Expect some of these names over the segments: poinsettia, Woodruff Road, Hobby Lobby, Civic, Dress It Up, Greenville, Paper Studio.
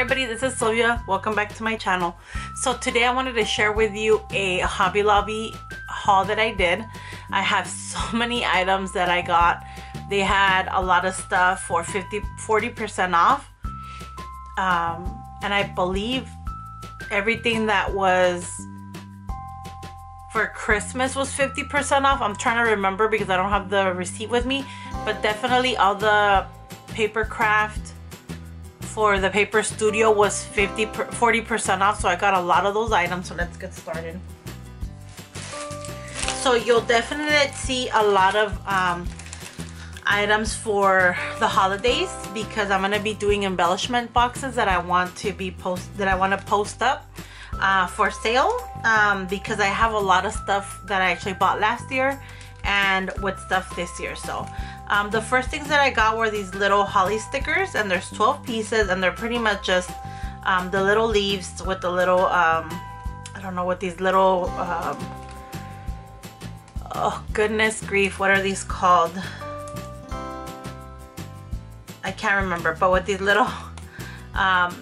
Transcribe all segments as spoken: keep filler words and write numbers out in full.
Hi everybody, this is Sylvia. Welcome back to my channel. So today I wanted to share with you a Hobby Lobby haul that I did. I have so many items that I got. They had a lot of stuff for fifty, forty percent off. Um, and I believe everything that was for Christmas was fifty percent off. I'm trying to remember because I don't have the receipt with me, but definitely all the paper craft for the Paper Studio was forty percent off, so I got a lot of those items. So let's get started. So you'll definitely see a lot of um, items for the holidays because I'm gonna be doing embellishment boxes that I want to be post that I want to post up uh, for sale um, because I have a lot of stuff that I actually bought last year and with stuff this year. So. Um, the first things that I got were these little holly stickers, and there's twelve pieces, and they're pretty much just um, the little leaves with the little, um, I don't know what these little, um, oh goodness grief, what are these called? I can't remember, but with these little, um,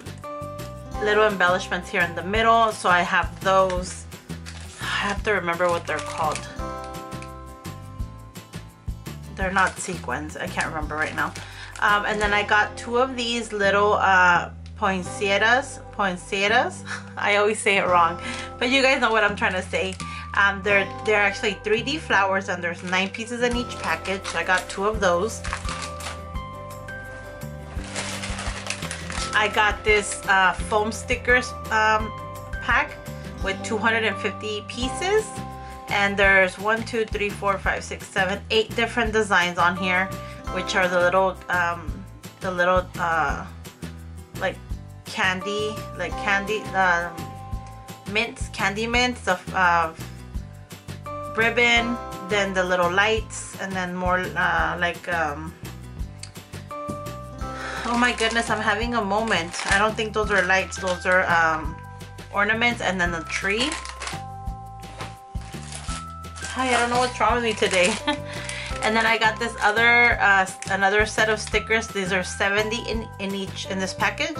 little embellishments here in the middle, so I have those. I have to remember what they're called. They're not sequins. I can't remember right now. Um, and then I got two of these little uh, poinsettias. Poinsettias. I always say it wrong, but you guys know what I'm trying to say. Um, they're they're actually three D flowers, and there's nine pieces in each package. So I got two of those. I got this uh, foam stickers um, pack with two hundred fifty pieces. And there's one, two, three, four, five, six, seven, eight different designs on here, which are the little, um, the little, uh, like candy, like candy, um, mints, candy mints of uh, ribbon, then the little lights, and then more uh, like, um, oh my goodness, I'm having a moment. I don't think those are lights, those are um, ornaments, and then the tree. I don't know what's wrong with me today. And then I got this other uh, another set of stickers. These are seventy in, in each in this package,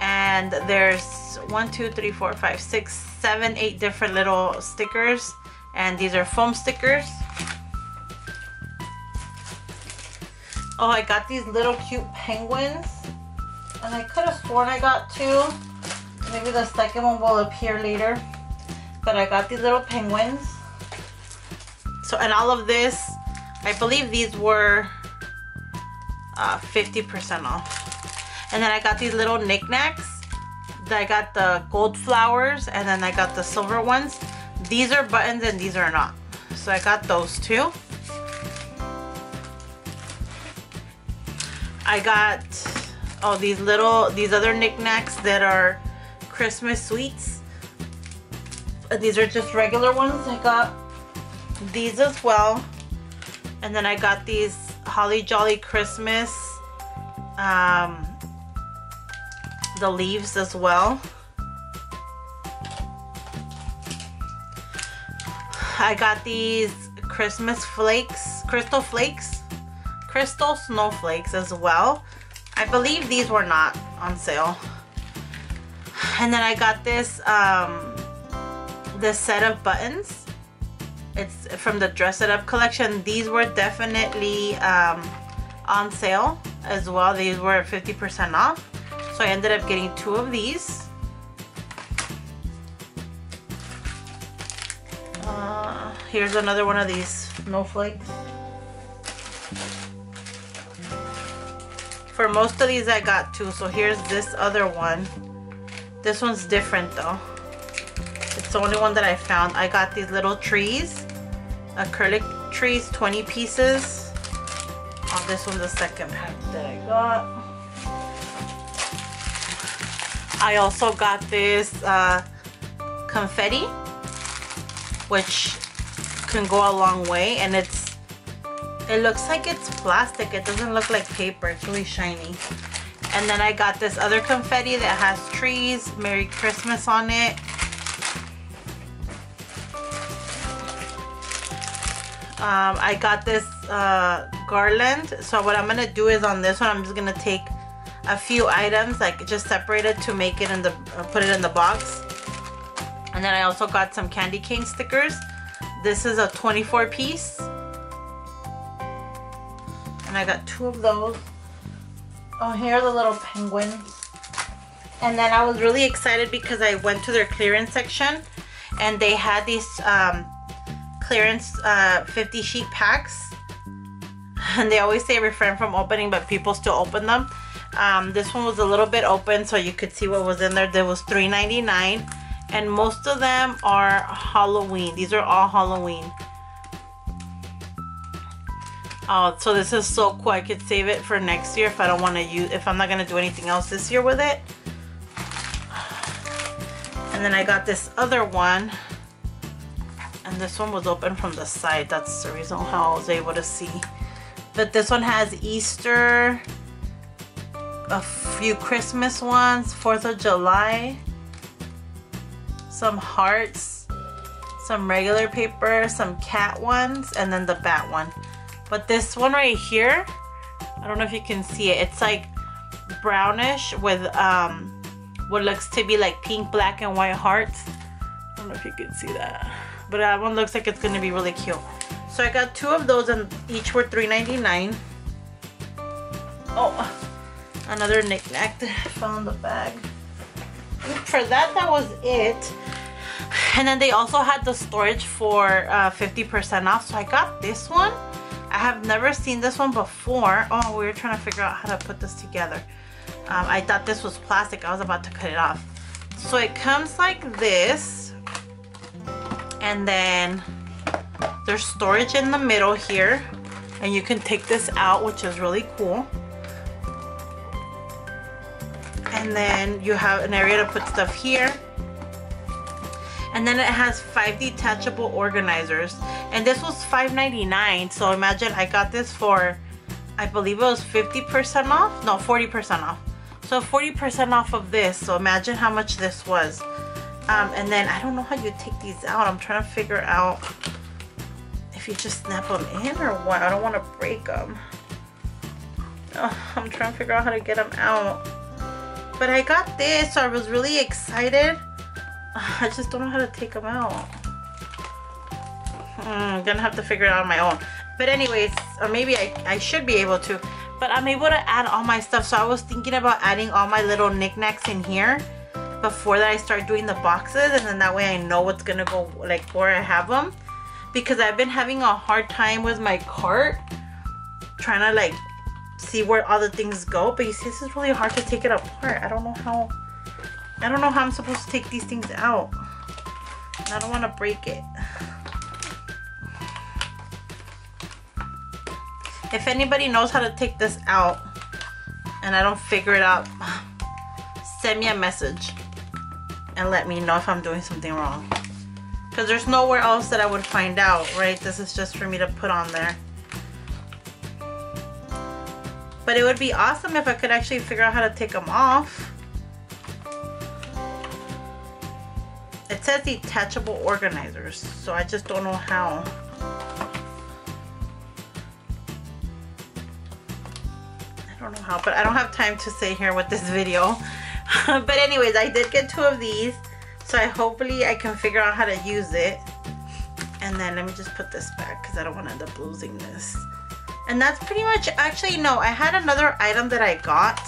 and there's one, two, three, four, five, six, seven, eight different little stickers, and these are foam stickers. Oh, I got these little cute penguins, and I could have sworn I got two. Maybe the second one will appear later, but I got these little penguins. So, and all of this, I believe these were uh, fifty percent off. And then I got these little knickknacks. I got the gold flowers, and then I got the silver ones. These are buttons and these are not. So I got those two. I got all oh, these little, these other knickknacks that are Christmas sweets. These are just regular ones. I got these as well, and then I got these Holly Jolly Christmas, um, the leaves as well. I got these Christmas flakes, crystal flakes, crystal snowflakes as well. I believe these were not on sale. And then I got this, um, this set of buttons. It's from the Dress It Up collection. These were definitely um, on sale as well. These were fifty percent off. So I ended up getting two of these. Uh, here's another one of these snowflakes. For most of these I got two. So here's this other one. This one's different though. It's the only one that I found. I got these little trees, acrylic trees, twenty pieces. Oh, this was the second pack that I got. I also got this uh, confetti, which can go a long way, and it's it looks like it's plastic. It doesn't look like paper. It's really shiny. And then I got this other confetti that has trees, Merry Christmas on it. Um, I got this uh, garland. So what I'm gonna do is on this one, I'm just gonna take a few items, like just separated to make it in the uh, put it in the box. And then I also got some Candy Cane stickers. This is a twenty-four piece, and I got two of those. Oh, here are the little penguins. And then I was really excited because I went to their clearance section and they had these um, clearance uh, fifty sheet packs. And they always say refrain from opening, but people still open them. Um, this one was a little bit open, so you could see what was in there. There was three ninety-nine, and most of them are Halloween. These are all Halloween. Oh, so this is so cool. I could save it for next year if I don't want to use, if I'm not going to do anything else this year with it. And then I got this other one, and this one was open from the side. That's the reason how I was able to see. But this one has Easter, a few Christmas ones, fourth of July, some hearts, some regular paper, some cat ones, and then the bat one. But this one right here, I don't know if you can see it, it's like brownish with um, what looks to be like pink, black, and white hearts. I don't know if you can see that, but that one looks like it's going to be really cute. So I got two of those, and each were three ninety-nine. Oh, another knickknack that I found in the bag. For that, that was it. And then they also had the storage for uh, fifty percent off. So I got this one. I have never seen this one before. Oh, we were trying to figure out how to put this together. Um, I thought this was plastic. I was about to cut it off. So it comes like this. And then there's storage in the middle here. And you can take this out, which is really cool. And then you have an area to put stuff here. And then it has five detachable organizers. And this was five ninety-nine. So imagine I got this for, I believe it was fifty percent off. No, forty percent off. So forty percent off of this. So imagine how much this was. Um, and then I don't know how you take these out. I'm trying to figure out if you just snap them in or what. I don't want to break them. Oh, I'm trying to figure out how to get them out. But I got this, so I was really excited. I just don't know how to take them out. I'm gonna have to figure it out on my own. But anyways, or maybe I, I should be able to. But I'm able to add all my stuff. So I was thinking about adding all my little knickknacks in here before that I start doing the boxes. And then that way I know what's gonna go, like where I have them. Because I've been having a hard time with my cart. Trying to like see where all the things go, but you see, this is really hard to take it apart. I don't know how I don't know how I'm supposed to take these things out. I don't want to break it. If anybody knows how to take this out and I don't figure it out, send me a message and let me know if I'm doing something wrong, because there's nowhere else that I would find out, right? This is just for me to put on there. But it would be awesome if I could actually figure out how to take them off. It says detachable organizers, so I just don't know how. I don't know how, but I don't have time to sit here with this video. But anyways, I did get two of these, so I hopefully I can figure out how to use it. And then let me just put this back because I don't want to end up losing this. And that's pretty much, actually no, I had another item that I got,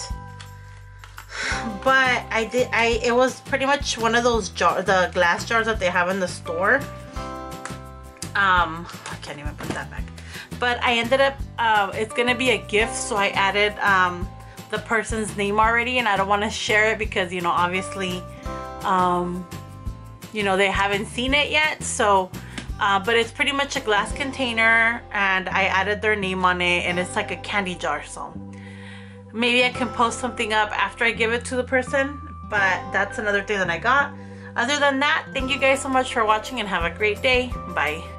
but I did, I, it was pretty much one of those jar, the glass jars that they have in the store. Um, I can't even put that back, but I ended up, um, it's going to be a gift. So I added, um, the person's name already, and I don't want to share it because, you know, obviously, um, you know, they haven't seen it yet. So Uh, but it's pretty much a glass container, and I added their name on it, and it's like a candy jar. So maybe I can post something up after I give it to the person, but that's another thing that I got. Other than that, thank you guys so much for watching, and have a great day. Bye.